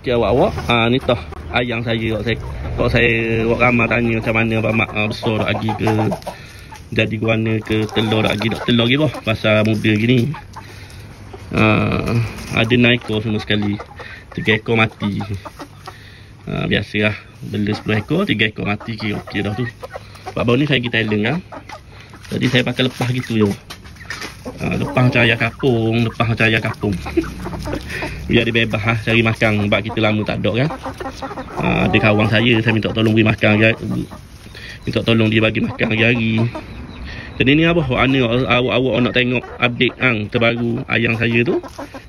Okey awak-awak, ni tah ayang saya kok saya awak ramai tanya macam mana mak besar nak agi ke jadi guana ke telur nak agi dak telur gitu pasal muda gini. Ada 9 ekor semua sekali. 3 ekor mati. Biasalah bela 10 ekor 3 ekor mati okey dah tu. Sebab baru ni saya pergi Thailand kan. Jadi saya pakai lepas gitu je. Lepas macam ayah kapung, biar dia bebas cari makan sebab kita lama tak ada kan. Ada kawan saya minta tolong beri makan, minta tolong dia bagi makan hari-hari. Jadi ni apa awak nak tengok update hang terbaru ayang saya tu,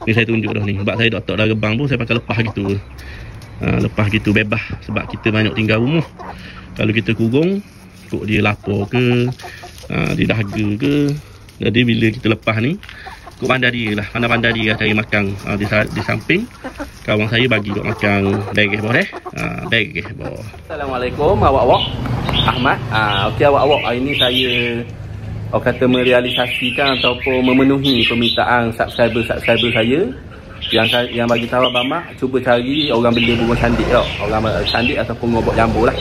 ni saya tunjuk dah ni. Sebab saya doktor dah rebang pun saya pakai lepas gitu. Lepas gitu bebas sebab kita banyak tinggal rumah. Kalau kita kurung, kok dia lapar ke, dia dahaga ke. Jadi bila kita lepas ni, kok pandai dia lah cari makan. Di samping kawan saya bagi kok makan daging boleh. Daging boleh. Assalamualaikum awak-awak. Ahmad. Okey awak-awak, hari ni saya orang kata merealisasikan ataupun memenuhi permintaan subscriber saya yang bagi tahu abang mak cuba cari orang bela burung candik tau. Orang candik ataupun ngobok jambu lah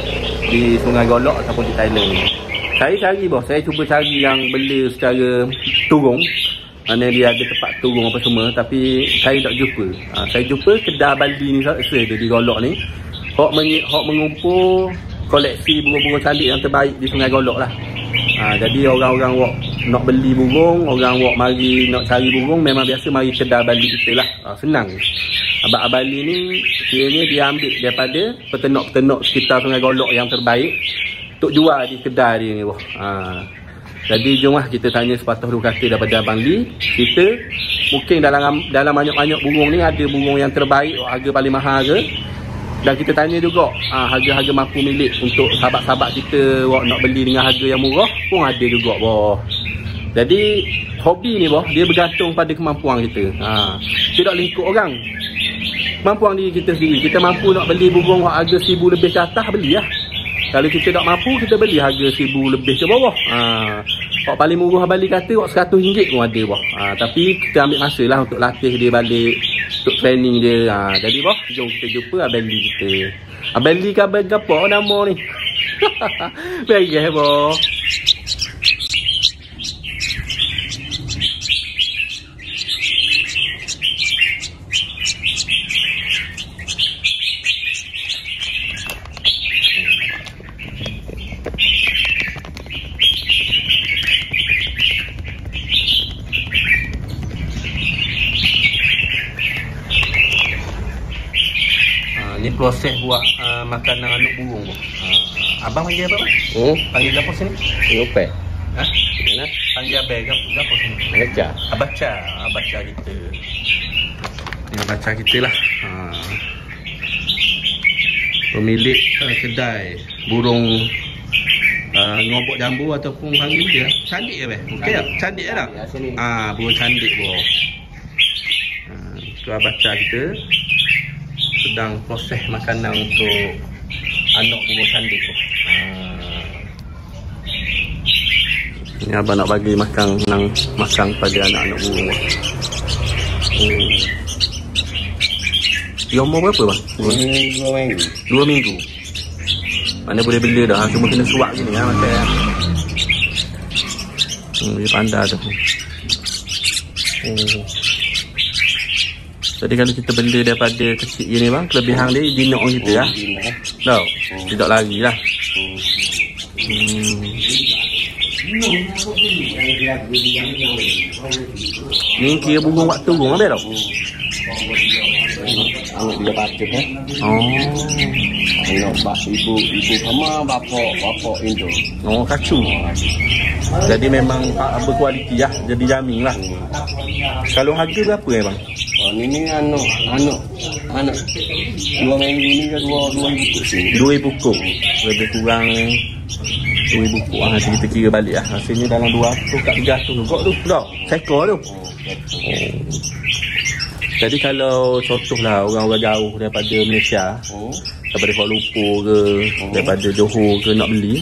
di Sungai Kolok ataupun di Thailand. Saya cari bos, saya cuba cari yang bela secara turung, mana dia ada tempat turung apa semua, tapi saya tak jumpa. Saya jumpa kedai Bali ni di Golok ni. Hok mengumpul koleksi burung-burung cantik yang terbaik di Sungai Golok lah. Jadi orang-orang wak nak beli burung, orang wak mari nak cari burung memang biasa mari kedai Bali kita lah. Senang. Abang Bali ni kiranya dia ambil daripada peternak-peternak sekitar Sungai Golok yang terbaik untuk jual di kedai dia ni. Jadi jomlah kita tanya sepatah dua kata daripada Abang Lee. Kita mungkin dalam banyak-banyak burung ni ada burung yang terbaik, harga paling mahal ke. Dan kita tanya juga harga-harga mampu milik untuk sahabat-sahabat kita nak beli dengan harga yang murah pun ada juga boh. Jadi hobi ni boh, dia bergantung pada kemampuan kita. Tidak lingkup orang. Kemampuan diri kita sendiri. Kita mampu nak beli burung harga 1000 lebih ke atas, belilah. Kalau kita tak mampu, kita beli harga 1000 lebih ke bawah. Wak paling murah Bali kata wak RM100 pun ada wak. Tapi kita ambil masa lah untuk latih dia balik, untuk training dia. Jadi wak, jom kita jumpa Abang Lee kita. Abang Lee ke Abang Gapa nama ni? Baik eh wak. Ni proses buat makanan anak burung. Abang panggil apa? Panggil apa sini? Lopek. Ha? Mana? Panggil apa sini? Baca. Baca kita. Ni baca kita lah. Pemilik kedai burung ngobok jambu ataupun panggil dia candik ke beh? Okey tak? Candik dah. Burung candik boh. Tu baca kita. Sedang proses makanan untuk anak burung cantik tu. Ini abang nak bagi makan pada anak-anak burung. Dia umur berapa bang? 2 minggu. 2 minggu. Mana boleh bela dah, cuma kena suap je ni lah macam ni. Dia pandai tu. Jadi kalau kita benda daripada kecil je ni bang, kelebihan dia jinak orang kita lah. Tau? Dia tak lari lah. Ni kira burung waktu burung habis tau? Anak dia patut eh. Anak ibu sama bapak itu. Kacu. Jadi memang berkualiti lah. Jadi jamin lah. Kalau harga berapa eh bang? Ini anak 2 minggu ni ke 2 ekor. 2 ekor. Lebih kurang 2 ekor. Kita kira balik lah. Rasanya dalam 200 kat 300 juga tu. Tak? Sekor tu. Jadi kalau contohlah orang-orang jauh daripada Malaysia, daripada Kuala Lumpur ke, daripada Johor ke nak beli,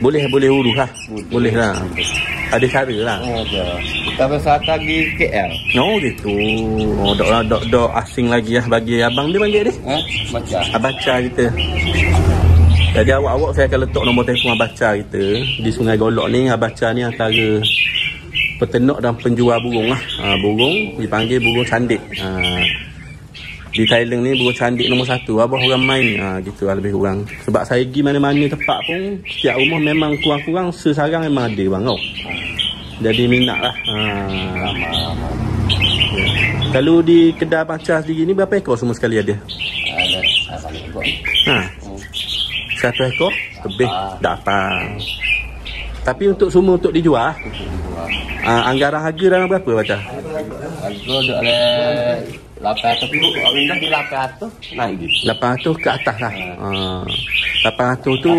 boleh urus lah. Boleh lah. Ada cara lah. Oh, kita bersata di KL. Oh, gitu. Oh, dok asing lagi lah bagi abang dia panggil dia. Baca. Baca kita. Jadi awak-awak saya akan letak nombor telefon Abaca kita. Di Sungai Kolok ni, Abaca ni antara peternak dan penjual burung lah. Burung dipanggil burung candik. Di Thailand ni burung candik nombor satu abah orang main, gitu lah lebih kurang. Sebab saya pergi mana-mana tempat pun setiap rumah memang kurang-kurang sesarang memang ada bang kau. Jadi minat lah. Kalau di kedai Abaca sendiri ni berapa ekor semua sekali ada? Satu ekor lebih dapat. Tapi untuk semua untuk dijual. Anggaran harga dalam berapa Abaca? Harga dah le 800 ribu, orang dah di 800 naik gitu. 800 ke atas lah. 800 tu,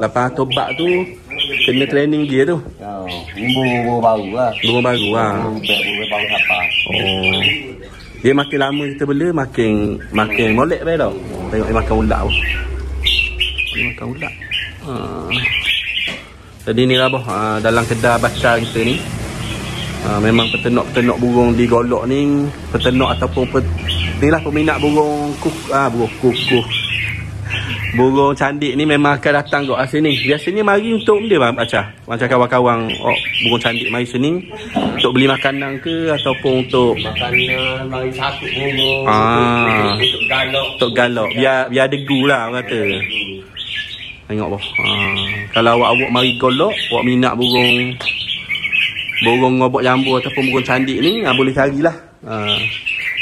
800 bak tu kena training dia tu. Burung baru lah. Burung baru lah. Burung baru apa? Oh. Dia makin lama kita bela makin molek baik tau. Tengok dia makan ulat tu. Dia makan ulat. Jadi ni lah boh, dalam kedai Abaca kita ni. Memang peternak-peternak burung di Golok ni, peternak ataupun inilah peminat burung kukuh. Burung candik ni memang akan datang kat sini. Biasanya mari untuk dia macam kawan-kawan burung candik mari sini untuk beli makanan ke ataupun untuk makanan mari satu burung untuk galok. Untuk galok biar degu lah orang kata. Tengok boh. Kalau awak mari Golok, awak minat burung ngobok jambu ataupun burung candik ni boleh carilah.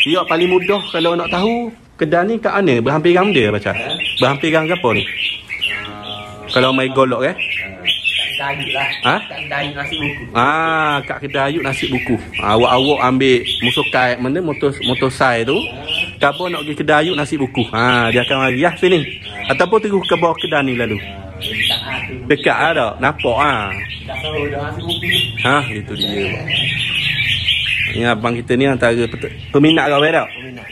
Dia paling mudah kalau nak tahu kedai ni kat mana? Berhampir gam dia Abaca. Berhampir gam apa ni? Kalau mai Golok kedai Ayut lah. Kedai Ayut nasi buku. Kat kedai Ayut nasi buku. Awak-awak ambil musukai mana motosai tu. Kalau nak pergi kedai Ayut nasi buku. Dia akan mari lah sini. Ataupun terus ke bawah kedai ni lalu. Dekat lah tak? Nampak lah. Itu dia. Ni abang kita ni antara peminat kau tak?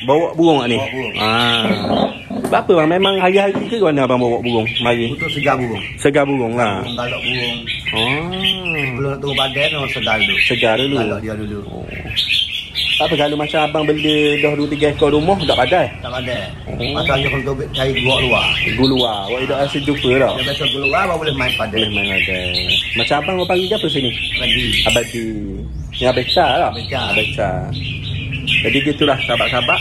Bawa burung tak ni? Sebab apa bang? Memang hari-hari ke mana abang bawa burung? Mari. Untuk segar burung. Segar burung lah. Galak burung. Belum nak turun badan orang segar dulu. Segar dulu? Galak dia dulu. Tak apa kalau macam abang benda dah 2-3 ekor rumah tak badai? Tak badai. Macam hanya kalau cari guak luar. Guak luar. Awak tak rasa jumpa tau? Dia biasa guak luar, awak boleh main padai. Boleh main padai. Macam abang awak panggil apa sini? Abadi. Yang Abaca lah? Abaca. Jadi gitulah sahabat-sahabat.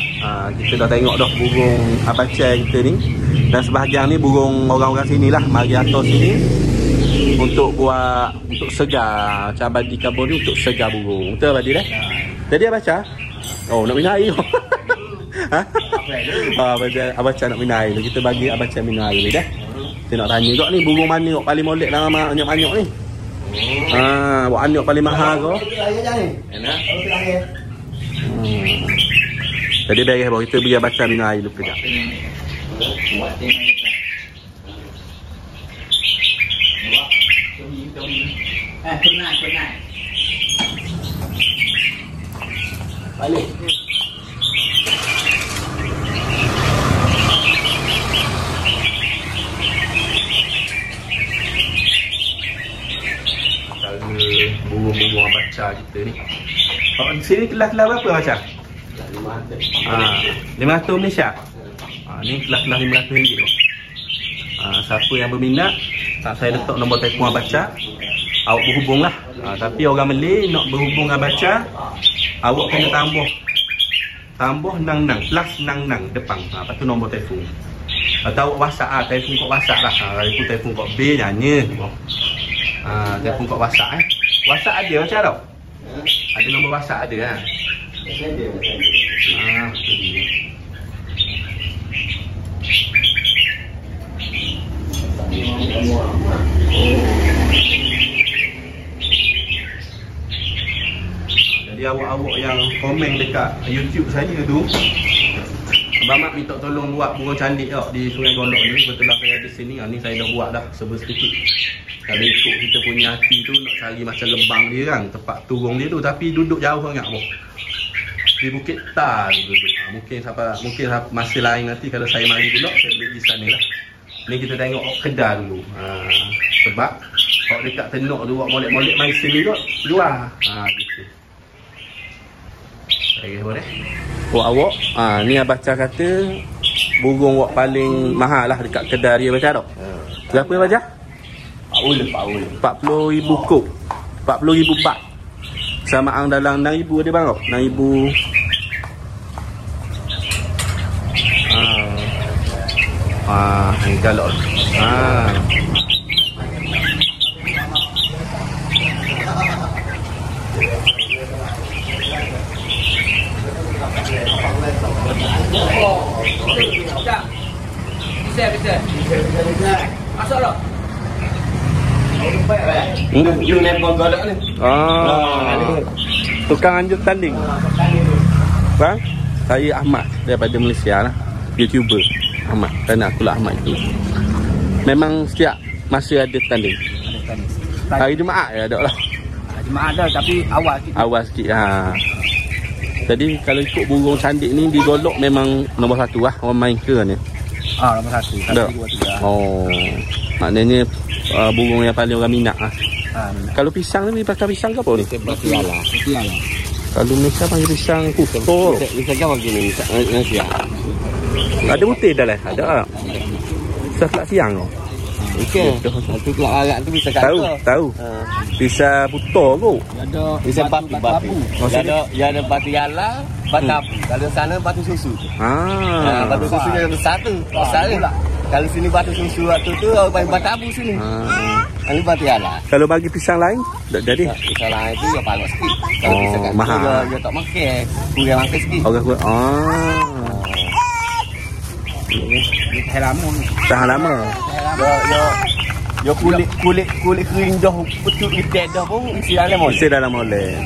Kita dah tengok dah burung Abaca kita ni. Dan sebahagian ni burung orang-orang sini lah. Mari atas sini. Untuk segar. Macam Abadi Kabur ni untuk segar burung. Betul Abadi dah? Tadi Abaca? Nak minum air. Abaca nak minum air. Kita bagi Abaca minum air ni dah. Kita nak tanya kau ni burung mana kau paling molek dalam anyok-anyok ni? Buat anyok paling mahal kau. Tadi dah bawa kita bagi Abaca minum air dulu kejap. Tunai. Balik. Kalau burung-burung Abaca kita ni. Sini kelas-kelas berapa Abaca? 500 Malaysia. Ni kelas-kelas RM500 tu. Siapa yang berminat, saya letak nombor telefon Abaca. Awak berhubunglah. Tapi orang Malay nak berhubung dengan Abaca, awak kena tambah nang-nang plus nang-nang depan. Lepas tu nombor telefon. Atau awak WhatsApp ah, telefon kau WhatsApp lah. Itu telefon kau B nyanyi. Telefon kau WhatsApp WhatsApp ada macam tau. Ada nombor WhatsApp ada kan. Betul dia. Jadi awak-awak yang komen dekat YouTube saya tu, Abang Mat minta tolong buat burung candik tak di Sungai Kolok ni. Betul lah saya ada sini. Ni saya dah buat dah sebesar sedikit. Kalau ikut kita punya hati tu nak cari macam lembang dia kan, tempat turung dia tu. Tapi duduk jauh sangat boh. Di Bukit Tar tu duduk. Mungkin masa lain nanti kalau saya mari pula, saya boleh pergi sana lah. Ni kita tengok kedai dulu. Sebab Kalau dekat tenuk tu buat molek-molek maisi ni kot, keluar. Haa, gitu. Lagi boleh? Wak-wak. Haa, ni Abah Cah kata burung wak paling mahal lah dekat kedai dia Abah Cah. Berapa Abah Cah? 40,000 kok. 40,000 bat. Sama ang dalang 6,000 ada bang kok. 6,000. Ah, hang galak. Ah. Bisa. Masuk lah. You never got it. Ah. Tukang anjut tanding. Bang, saya Ahmad daripada Malaysia lah. YouTuber Ahmad, Kerana Aku Lah Ahmad Itu. Memang setiap masa ada tanding. Hari Jumaat je ada lah. Jumaat dah tapi awal sikit. Awal sikit ha. Jadi kalau ikut burung cantik ni di Golok memang nombor 1 lah orang main Kerana. Ah, nombor 1. Tapi 2 3. Oh. Maknanya burung yang paling orang minat lah. Kalau pisang ni pakai pisang ke apa ni? Patiala. Kalau Malaysia panggil pisang kuto. Pisang kan panggil ni. Malaysia. Ada butir dah lah. Ada tak? Pisang kelak siang tu. Okey. Satu kelak alat tu pisang kata. Tahu. Pisang buto kot. Ada pisang batu. Ada patiala, batu. Kalau sana batu susu. Ha. Batu susu yang besar tu. Besar lah. Kalau sini batu susu waktu tu orang batabu sini. Kalau batiala. Kalau bagi pisang lain tak jadi. Pisang lain tu dia panas sikit. Kalau pisang kat mahal dia tak makan. Kurang makan sikit. Orang kuat. Ah. Ni tahan lama ni. Tahan lama. Yo kulit kering dah betul kita dah pun isi dalam boleh. Isi dalam boleh.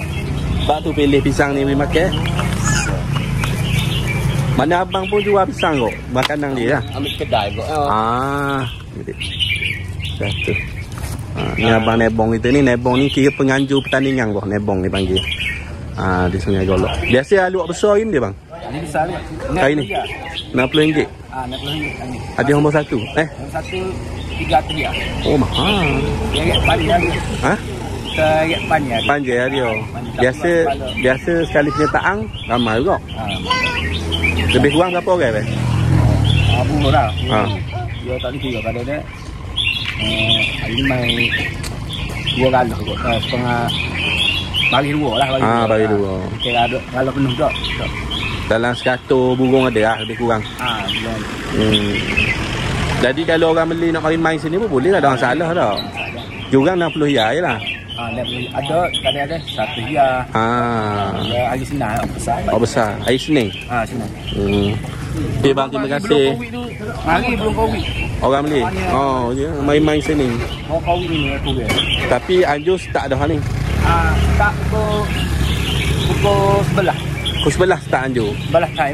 Sebab tu pilih pisang ni boleh makan. Mana abang pun jual pisang kok. Makanan dia lah. Ambil kedai kok. Ah. Satu. Ni abang nebong kita ni. Nebong ni kira penganjur pertandingan kok. Nebong ni panggil. Ah, di Sungai Kolok. Biasa luak besar ni dia bang? Ini besar ni. Kali ni. RM60. Ah, RM60. Ada nombor 1. Nombor 1 RM3. Oh, mahal. RM3 paling hari. Ha? RM3 paling hari. Panjang hari. Biasa sekali penyertaan ramai juga. Lebih kurang berapa orang bang? Burung lah. Dia tak ada kira pada dia. Hari ni main 2 galak kot. Setengah bagi 2 lah. Bagi 2. Kira ada galak penuh tak? Dalam 100 burung ada lah lebih kurang. Jadi kalau orang beli nak main sini pun boleh lah. Ada orang salah tak? Jurang RM60 je lah. Ada kadang-kadang 1 hiar. Hari Senin besar. Oh besar. Hari Senin. Ha Senin. Okey bang, terima kasih. Mari belum Covid. Orang beli. Oh ya, main-main sini. Oh Covid ni aku dia. Tapi anjus tak ada hal ni. Tak pukul 11. Pukul 11 tak anjur. Belas tai.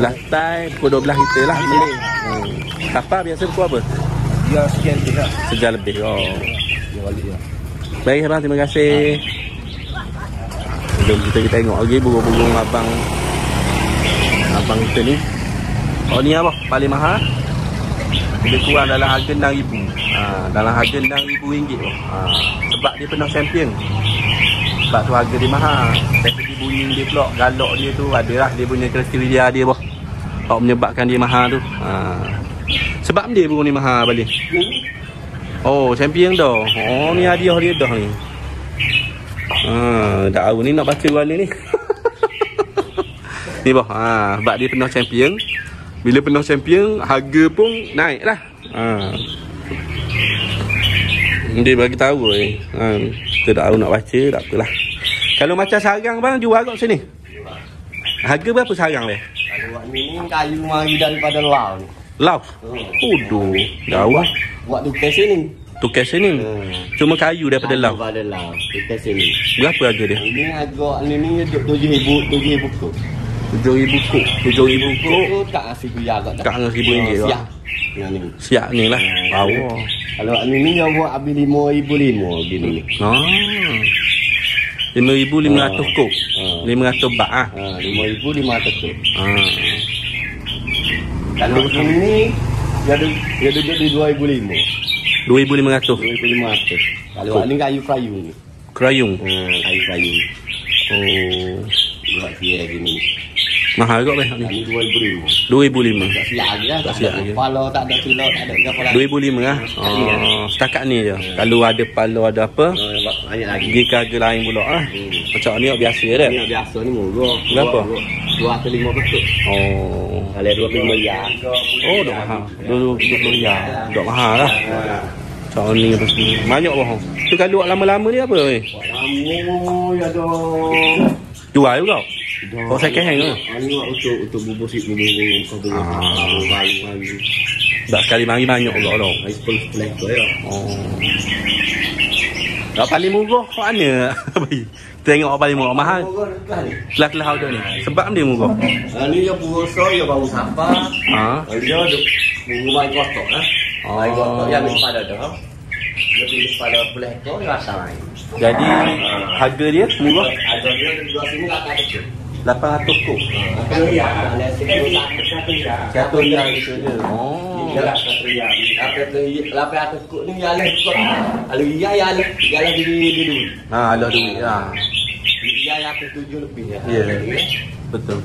Belas tai pukul 12 kita lah beli. Apa biasa pukul apa? Dia sekian lebih lah. Sejam lebih. Oh. Dia balik dia. Baik abang, terima kasih. Jom kita tengok lagi burung-burung abang kita ni. Oh ni abang paling mahal. Lebih kurang dalam harga RM6,000. Dalam harga RM6,000 tu. Sebab dia pernah champion. Sebab tu harga dia mahal. Tapi bunyi dia pula, galak dia tu adalah dia punya kriteria dia bah. Tak menyebabkan dia mahal tu. Sebab dia burung ni mahal balik. Oh, champion dah. Oh, ni hadiah dia dah ni. Dah tahu ni nak baca warna ni. Ni bah. Sebab dia penuh champion. Bila penuh champion, harga pun naik lah. Dia bagi tahu ni. Kita tak tahu nak baca, tak apalah. Kalau macam sarang bang, jual kat sini. Harga berapa sarang dia? Ni kayu mari daripada Laos ni. Laos? Uduh. Jauh. Buat tukar sini. Cuma kayu daripada Laos. Tukar sini. Berapa harga dia? Ini agak ni 7,000 kok. 7,000 kok. 7,000 kok tak RM1,000 kot. Tak RM1,000 lah. Siap ni lah. Power. Kalau ni dia buat habis 5,500 gini ni. 5,500 kok. 500 bat ah. 5,500 kok. Kalau ni dia duduk di 2,500. 2,500. 2,500. Kalau awak ni kayu kerayung. Kerayung? Kayu kerayung. Oh. Buat dia gini. Mahal kot ni? Ni 2,500. 2,500. Tak silap lagi lah. Tak silap lagi. Pala tak ada kilo, tak ada kepala. 2,500 lah? Oh. Setakat ni je. Kalau ada pala ada apa, banyak lagi. Pergi ke harga lain pula lah. Macam ni awak biasa je tak? Ni biasa ni murah. Berapa? 250. Oh. Kalau 25 rial. Oh, dah mahal. 25 rial. Dah mahal lah. Soal ni apa semua. Banyak bohong. So kalau awak lama-lama ni apa? Lama-lama ya ada. Jual juga? Kau second hand ke? Ini awak untuk bubur-bubur. Kau bubur. Tak sekali mari banyak juga tau. Sepuluh-sepuluh tu ya. Oh. Awak paling murah kat mana? Tengok awak paling murah mahal. Kelah-kelah awak ni. Sebab dia murah. Ni yang purasa, yang bau sampah. Dia ada bubur baik kotak lah. Baik kotak yang lepas dah dah. Lebih pada boleh kau rasa lain. Jadi harga dia murah. Harga dia di sini 800 kok. Ya, ada RM1 itu je. Oh. Dia RM1. Apa tu 800 kok ni jalan kok. Kalau dia jalan jalan di duit. Ha, ada duit ah. Dia yang aku 7 lebih ya. Ya. Betul.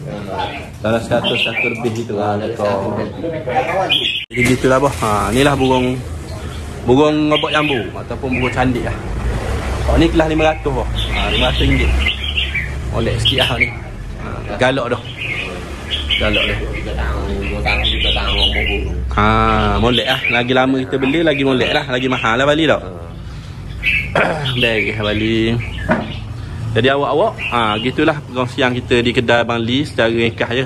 Dalam 100 lebih itulah kau. Jadi gitulah bah. Ha, inilah burung. Burung ngobok jambu ataupun burung candik lah. Hak ni kelas RM500 lah. RM500. Oleh sikit lah ni. Galak dah. Galak dah. Molek lah. Lagi lama kita beli lagi molek lah. Lagi mahal lah balik tak? Baik balik. Jadi awak-awak gitulah perkongsian kita di kedai Abang Lee secara ringkas je.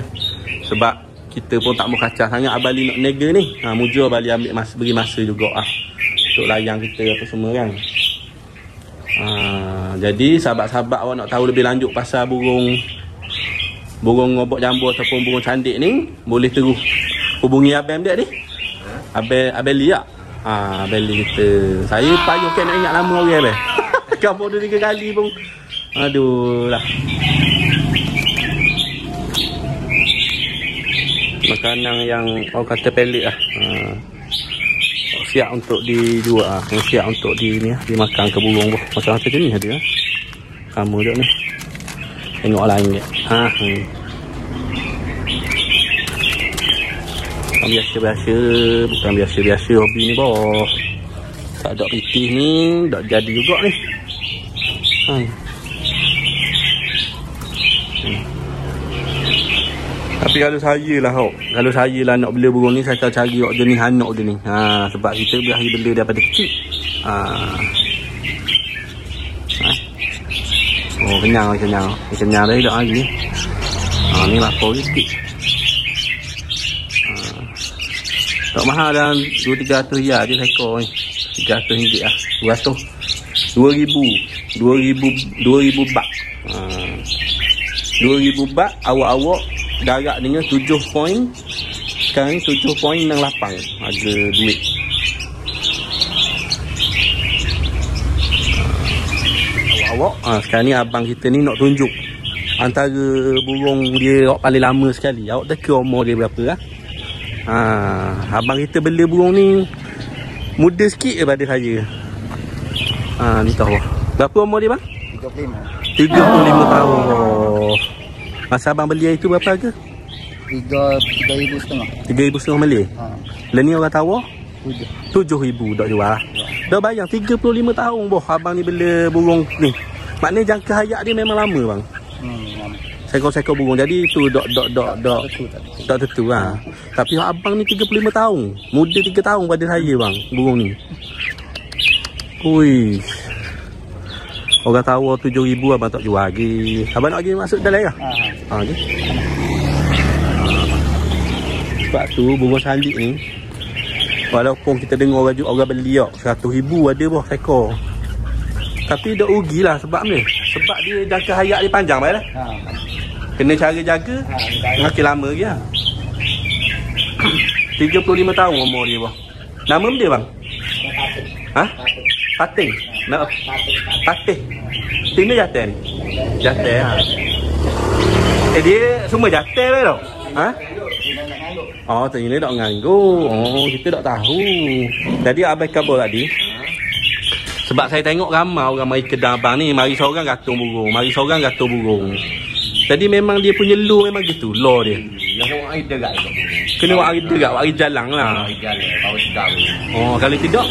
Sebab kita pun tak mau kacau sangat Abang Lee nak niaga ni. Mujur Abang Lee ambil masa, beri masa juga lah untuk layang kita apa semua kan. Jadi sahabat-sahabat awak nak tahu lebih lanjut pasal burung ngobok jambu ataupun burung candik ni, boleh terus hubungi abang dia ni. Abang Lee tak? Abang Lee kita. Saya payung kan nak ingat nama orang abang. Kamu dah 3 kali pun. Aduh lah. Makanan yang orang kata pelik lah. Siap untuk dijual, siap untuk dimakan ke burung pun. Macam apa ni ada sama juga ni. Tengok lain dia. Bukan biasa-biasa, bukan biasa-biasa hobi ni boh. Tak ada pitih ni, tak jadi juga ni. Tapi kalau saya lah awak, kalau saya lah nak bela burung ni, saya akan cari awak jenis anak dia ni. Sebab kita berakhir bela daripada kecil. Oh, kenyang lah, kenyang. Kenyang dah hidup lagi. Ni lapar je sikit. Tak mahal dah, 200-300 je lekor ni. RM300 lah, 200. 2,000 bak. 2,000 bak, awak-awak darat dengan 7 poin. Sekarang 7 poin 6 lapang. Ada duit. Awak-awak sekarang ni abang kita ni nak tunjuk antara burung dia awak paling lama sekali. Awak tak kira umur dia berapa lah. Abang kita bela burung ni muda sikit daripada saya. Ni tahu. Berapa umur dia bang? 35 tahun. Masa abang beli itu berapa harga? 3,500. 3,500 Malaysia? Lain ni orang tawar? 7,000 tak jual lah. Dah bayang 35 tahun boh abang ni bela burung ni. Maknanya jangka hayat dia memang lama bang. Sekor-sekor burung. Jadi tu tak tentu lah. Tapi abang ni 35 tahun. Muda 3 tahun pada saya bang burung ni. Ui. Orang tawar 7,000 abang tak jual lagi. Abang nak pergi masuk dalam lah? Okay. Sebab tu burung candik ni, walaupun kita dengar orang beli tak, 100,000 ada boh sekor. Tapi dah rugilah sebab ni. Sebab dia jangka hayat dia panjang baik lah. Kena cara jaga, makin lama lagi lah. 35 tahun umur dia boh. Nama dia bang? Pating. Nak patih. Tina jantan ni. Jantan. Dia semua jantan tau. Oh, ternyata tak mengganggu. Oh, kita tak tahu. Jadi abang kabur tadi. Sebab saya tengok ramai orang mari kedai abang ni, mari seorang gantung burung, mari seorang gantung burung. Jadi memang dia punya law memang gitu, law dia. Yang orang ada gak. Kena wak ada gak, wak jalan lah. Wak jalan, bawa sedap. Oh, kalau tidak,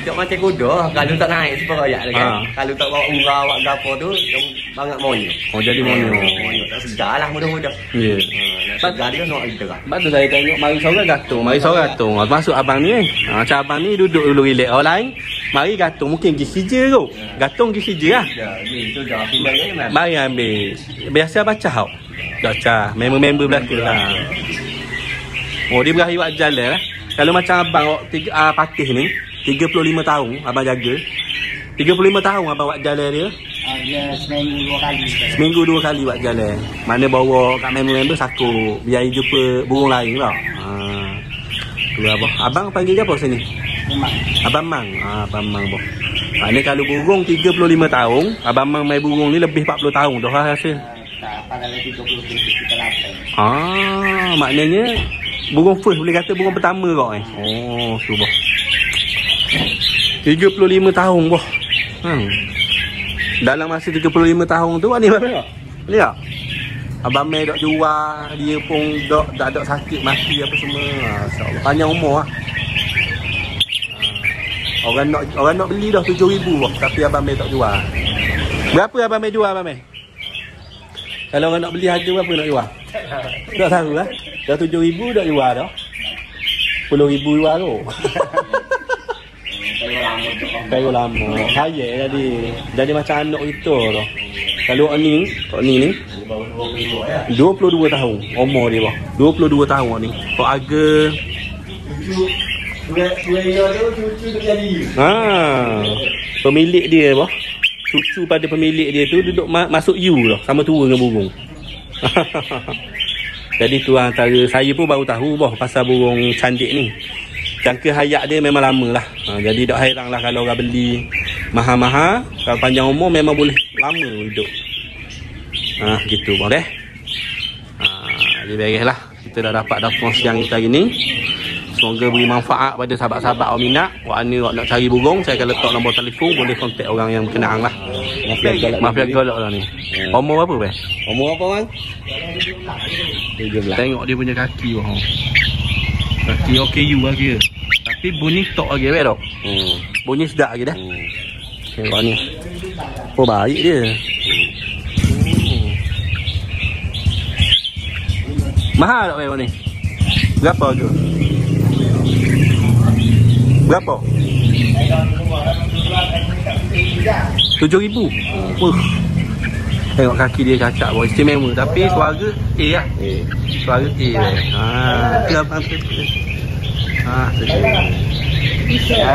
tidak macam kuda, kalau tak naik seperaya dia kan. Kalau tak bawa ura, wak gapo tu, banyak moyo. Oh, jadi moyo. Moyo tak sedarlah mudah-mudah. Ya. Sebab dia nak ada gak. Sebab tu saya tengok mari seorang gantung, mari seorang gantung. Masuk abang ni eh. Ha, abang ni duduk dulu relax orang lain. Mari gantung mungkin pergi kerja tu. Gantung pergi kerja lah. Itu dah pindah ni memang. Mari ambil. Biasa baca hau. Baca. Member-member belaka lah. Oh, dia berakhir buat jalan lah. Kalau macam abang patih ni 35 tahun abang jaga. 35 tahun abang buat jalan dia. Dia seminggu dua kali buat jalan. Mana bawa kat member-member saku biar jumpa burung lain tau. Tu abang. Abang panggil dia apa sini? Mang. Abang Mang. Abang Mang boh. Ni kalau burung 35 tahun, abang Mang main burung ni lebih 40 tahun dah rasa. Pada 30 kita rasa. Maknanya burung first boleh kata burung pertama kau eh. Oh, tu boh. 35 tahun boh. Dalam masa 35 tahun tu ni berapa? Lihat. Abang Mai dok jual, dia pun dok tak ada sakit mati apa semua. Masya-Allah. Panjang umur ah. Orang nak beli dah 7,000 lah, tapi abang Mai tak jual. Berapa abang Mai jual abang Mai? Kalau orang nak beli harga berapa nak jual? Tak tahu lah. Dah 7,000 dah jual dah. 10,000 jual tu. Kayu lama. Saya jadi macam anak kita tu. Kalau ni 22 tahun umur dia bah. 22 tahun ni. Kau harga pemilik dia bah. Cucu pada pemilik dia tu duduk masuk you lah. Sama tua dengan burung. Jadi tu antara saya pun baru tahu bah pasal burung candik ni. Jangka hayat dia memang lama lah. Jadi tak hairang lah kalau orang beli mahal-mahal. Kalau panjang umur memang boleh lama hidup. Gitu boleh. Jadi beres lah. Kita dah dapat dah siang kita hari ni. Semoga beri manfaat pada sahabat-sahabat awak minat. Awak ni nak cari burung, saya akan letak nombor telefon. Boleh kontak orang yang berkenaan lah. Mafia Golok lah ni. Umur apa, bang? Umur apa, bang? 17. Tengok dia punya kaki, bang. Kaki okey you lah kira. Tapi bunyi tok lagi, bang, tak? Bunyi sedap lagi dah. Tengok ni. Oh, baik dia. Mahal tak, bang, ni? Berapa tu? Berapa? 7,000. Tengok kaki dia kacak buat istimewa. Tapi suara A lah. Suara A lah.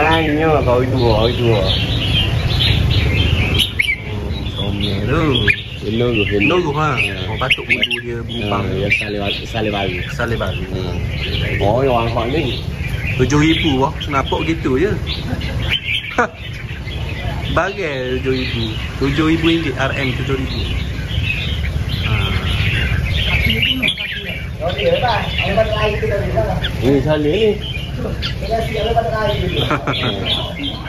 Hanya kau dua. Somel tu. Logo ha. Orang patut bulu dia berubah. Dia saleh baru. Oh, orang hak ni. 7,000 lah. Nampak gitu je. Bagai 7,000. RM7,000. RM7,000. Ini salih ni.